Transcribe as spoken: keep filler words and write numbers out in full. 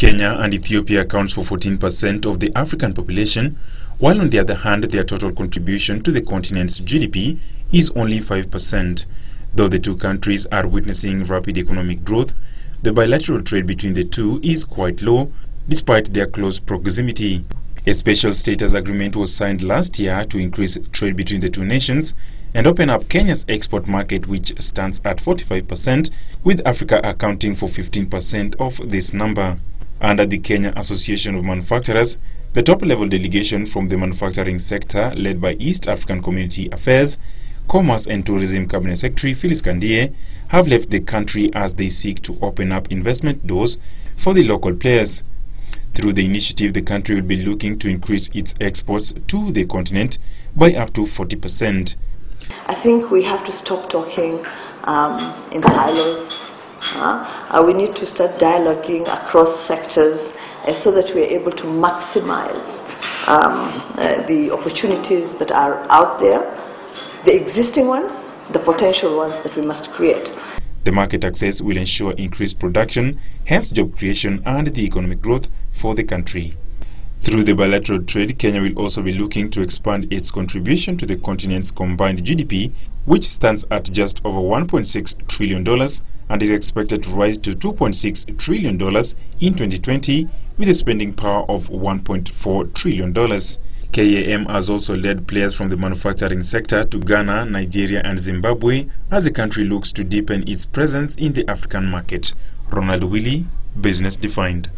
Kenya and Ethiopia account for fourteen percent of the African population, while on the other hand their total contribution to the continent's G D P is only five percent. Though the two countries are witnessing rapid economic growth, the bilateral trade between the two is quite low, despite their close proximity. A special status agreement was signed last year to increase trade between the two nations and open up Kenya's export market, which stands at forty-five percent, with Africa accounting for fifteen percent of this number. Under the Kenya Association of Manufacturers, the top-level delegation from the manufacturing sector, led by East African Community Affairs, Commerce and Tourism Cabinet Secretary Phyllis Kandie, have left the country as they seek to open up investment doors for the local players. Through the initiative, the country will be looking to increase its exports to the continent by up to forty percent. I think we have to stop talking um, in silos. Uh, we need to start dialoguing across sectors uh, so that we are able to maximize um, uh, the opportunities that are out there, the existing ones, the potential ones that we must create. The market access will ensure increased production, hence job creation and the economic growth for the country. Through the bilateral trade, Kenya will also be looking to expand its contribution to the continent's combined G D P, which stands at just over one point six trillion dollars and is expected to rise to two point six trillion dollars in twenty twenty, with a spending power of one point four trillion dollars. K A M has also led players from the manufacturing sector to Ghana, Nigeria and Zimbabwe as the country looks to deepen its presence in the African market. Ronald Owili, Business Defined.